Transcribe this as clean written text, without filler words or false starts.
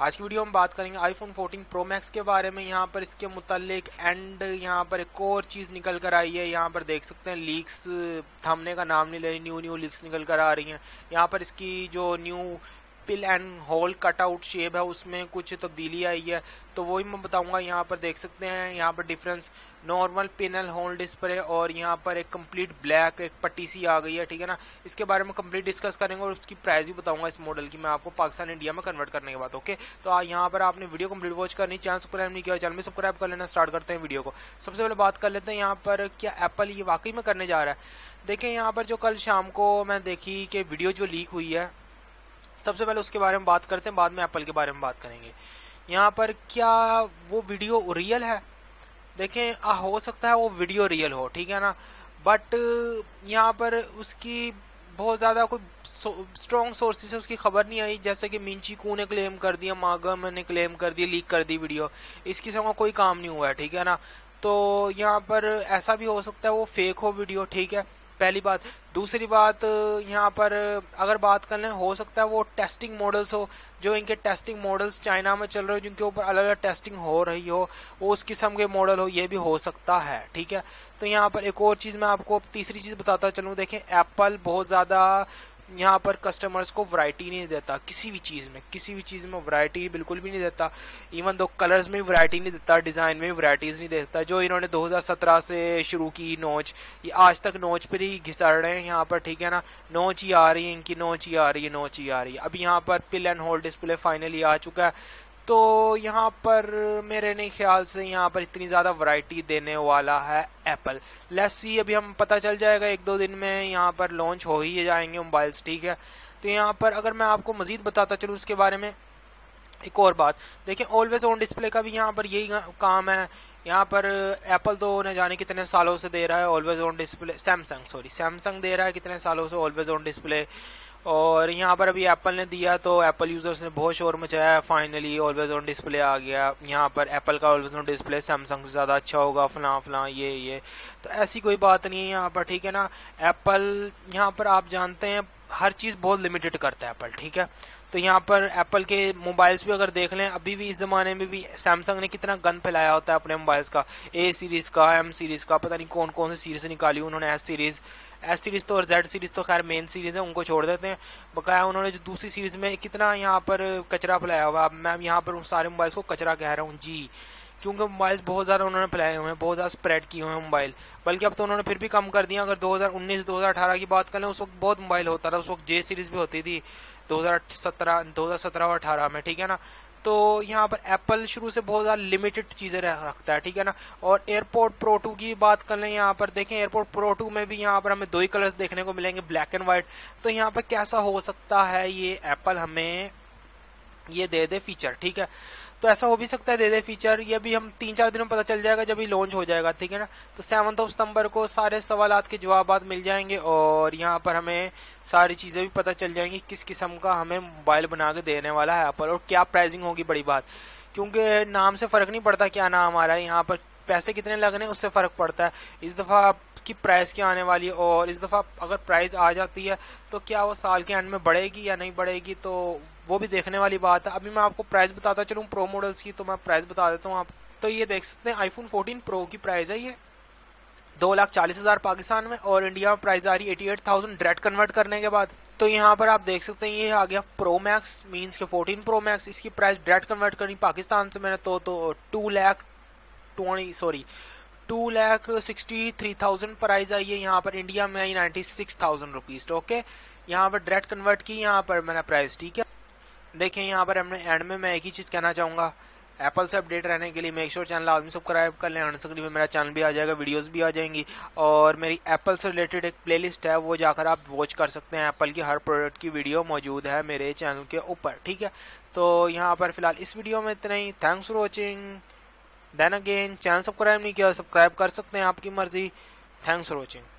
आज की वीडियो हम बात करेंगे iPhone 14 Pro Max के बारे में। यहाँ पर इसके मुतालिक एंड यहाँ पर एक और चीज़ निकल कर आई है। यहाँ पर देख सकते हैं लीक्स थमने का नाम नहीं ले रही, न्यू लीक्स निकल कर आ रही हैं। यहाँ पर इसकी जो new pill and hole cutout shape है उसमें कुछ तब्दीली आई है, तो वही मैं बताऊंगा। यहाँ पर देख सकते हैं यहाँ पर difference normal panel hole display और यहाँ पर एक कंप्लीट ब्लैक एक पट्टी सी आ गई है, ठीक है ना। इसके बारे में कंप्लीट डिस्कस करेंगे और उसकी प्राइस भी बताऊंगा इस मॉडल की मैं आपको पाकिस्तान इंडिया में कन्वर्ट करने के बाद। ओके, तो यहाँ पर आपने वीडियो कंप्लीट वॉच करनी, चैनल सब्सक्राइब नहीं किया चैनल में सब्सक्राइब कर लेना। स्टार्ट करते हैं वीडियो को। सबसे पहले बात कर लेते हैं यहाँ पर क्या एप्पल ये वाकई में करने जा रहा है। देखें यहाँ पर जो कल शाम को मैं देखी कि वीडियो जो लीक हुई है, सबसे पहले उसके बारे में बात करते हैं, बाद में एप्पल के बारे में बात करेंगे। यहाँ पर क्या वो वीडियो रियल है? देखें हो सकता है वो वीडियो रियल हो, ठीक है ना, बट यहाँ पर उसकी बहुत ज़्यादा कोई स्ट्रॉन्ग सोर्सेज से उसकी खबर नहीं आई। जैसे कि मिंची कू ने क्लेम कर दिया, मागम ने क्लेम कर दिया, लीक कर दी वीडियो, इसके संग कोई काम नहीं हुआ है, ठीक है ना। तो यहाँ पर ऐसा भी हो सकता है वो फेक हो वीडियो, ठीक है, पहली बात। दूसरी बात यहाँ पर अगर बात कर लें, हो सकता है वो टेस्टिंग मॉडल्स हो, जो इनके टेस्टिंग मॉडल्स चाइना में चल रहे हो, जिनके ऊपर अलग अलग टेस्टिंग हो रही हो, वो उस किस्म के मॉडल हो, ये भी हो सकता है, ठीक है। तो यहाँ पर एक और चीज़ मैं आपको तीसरी चीज़ बताता चलूँ। देखें एप्पल बहुत ज़्यादा यहाँ पर कस्टमर्स को वैरायटी नहीं देता, किसी भी चीज़ में वैरायटी बिल्कुल भी नहीं देता। इवन दो कलर्स में वैरायटी नहीं देता, डिज़ाइन में वैरायटीज़ नहीं देता। जो इन्होंने 2017 से शुरू की नोच, ये आज तक नोच पर ही घिसड़ रहे हैं यहाँ पर, ठीक है ना। नोच ही आ रही है। अब यहाँ पर pill and hole display finally आ चुका है, तो यहाँ पर मेरे नहीं ख्याल से यहाँ पर इतनी ज़्यादा वैरायटी देने वाला है एप्पल। लेट्स सी, अभी हम पता चल जाएगा, एक दो दिन में यहाँ पर लॉन्च हो ही जाएंगे मोबाइल्स, ठीक है। तो यहाँ पर अगर मैं आपको मज़ीद बताता चलूँ उसके बारे में एक और बात, देखिए ऑलवेज ऑन डिस्प्ले का भी यहाँ पर यही काम है। यहाँ पर एप्पल तो न जाने कितने सालों से दे रहा है ऑलवेज ऑन डिस्प्ले, सैमसंग दे रहा है कितने सालों से ऑलवेज ऑन डिस्प्ले, और यहाँ पर अभी एप्पल ने दिया तो एप्पल यूज़र्स ने बहुत शोर मचाया, फाइनली ऑलवेज ऑन डिस्प्ले आ गया। यहाँ पर एप्पल का ऑलवेज ऑन डिस्प्ले सैमसंग से ज़्यादा अच्छा होगा, फलां ये तो ऐसी कोई बात नहीं है यहाँ पर, ठीक है ना। एप्पल यहाँ पर आप जानते हैं हर चीज़ बहुत लिमिटेड करता है एप्पल, ठीक है। तो यहाँ पर एप्पल के मोबाइल्स भी अगर देख लें, अभी भी इस ज़माने में भी सैमसंग ने कितना गंद फैलाया होता है अपने मोबाइल्स का, ए सीरीज़ का, एम सीरीज़ का, पता नहीं कौन कौन सी सीरीज़ निकाली उन्होंने। एस सीरीज़ तो और जेड सीरीज़ तो खैर मेन सीरीज़ है, उनको छोड़ देते हैं, बकाया उन्होंने जो दूसरी सीरीज़ में कितना यहाँ पर कचरा फैलाया हुआ। अब मैं यहाँ पर उन सारे मोबाइल्स को कचरा कह रहा हूँ जी, क्योंकि मोबाइल्स बहुत ज़्यादा उन्होंने फैलाए हुए हैं, बहुत ज़्यादा स्प्रेड किए हुए हैं मोबाइल। बल्कि अब तो उन्होंने फिर भी कम कर दिया। अगर 2019-2018 की बात करें, उस वक्त बहुत मोबाइल होता था, उस वक्त जे सीरीज़ भी होती थी 2017 और 18 में, ठीक है ना। तो यहाँ पर एप्पल शुरू से बहुत ज़्यादा लिमिटेड चीज़ें रखता है, ठीक है ना। और एयरपोर्ट प्रो 2 की बात कर लें, यहाँ पर देखें एयरपोर्ट प्रो 2 में भी यहाँ पर हमें दो ही कलर्स देखने को मिलेंगे, ब्लैक एंड वाइट। तो यहाँ पर कैसा हो सकता है ये एप्पल हमें ये दे दे फीचर, ठीक है। तो ऐसा हो भी सकता है दे दे फीचर, ये भी हम 3-4 दिनों में पता चल जाएगा जब ये लॉन्च हो जाएगा, ठीक है ना। तो 7 सितंबर को सारे सवालात के जवाबात मिल जाएंगे और यहाँ पर हमें सारी चीज़ें भी पता चल जाएंगी किस किस्म का हमें मोबाइल बना के देने वाला है एप्पल, और क्या प्राइसिंग होगी बड़ी बात, क्योंकि नाम से फ़र्क नहीं पड़ता क्या नाम आ रहा है, यहाँ पर पैसे कितने लगने उससे फ़र्क पड़ता है। इस दफ़ा आपकी प्राइस क्या आने वाली है, और इस दफ़ा अगर प्राइस आ जाती है तो क्या वो साल के एंड में बढ़ेगी या नहीं बढ़ेगी, तो वो भी देखने वाली बात है। अभी मैं आपको प्राइस बताता चलूँ प्रो मॉडल्स की, तो मैं प्राइस बता देता हूँ आप। तो ये देख सकते हैं आईफोन 14 प्रो की प्राइस है ये 2,40,000 पाकिस्तान में, और इंडिया में प्राइस आ रही 88,000 डायरेक्ट कन्वर्ट करने के बाद। तो यहाँ पर आप देख सकते हैं ये आ गया प्रो मैक्स, मीन्स के 14 प्रो मैक्स, इसकी प्राइस डायरेक्ट कन्वर्ट करनी पाकिस्तान से मैंने तो 2,63,000 प्राइस आई है। यहाँ पर इंडिया में आई 96,000 रुपीज़, ओके। यहाँ पर डायरेक्ट कन्वर्ट की यहाँ पर मैंने प्राइस, ठीक है। देखें यहाँ पर हमने एंड में मैं एक ही चीज़ कहना चाहूँगा, एप्पल से अपडेट रहने के लिए मेक श्योर चैनल आदमी सब्सक्राइब कर लें, अनसक्री में मेरा चैनल भी आ जाएगा, वीडियोस भी आ जाएंगी, और मेरी एप्पल से रिलेटेड एक प्लेलिस्ट है, वो जाकर आप वॉच कर सकते हैं। एप्पल की हर प्रोडक्ट की वीडियो मौजूद है मेरे चैनल के ऊपर, ठीक है। तो यहाँ पर फिलहाल इस वीडियो में इतना ही, thanks for watching. Then again, channel subscribe नहीं किया सब्सक्राइब कर सकते हैं, आपकी मर्जी। Thanks for watching.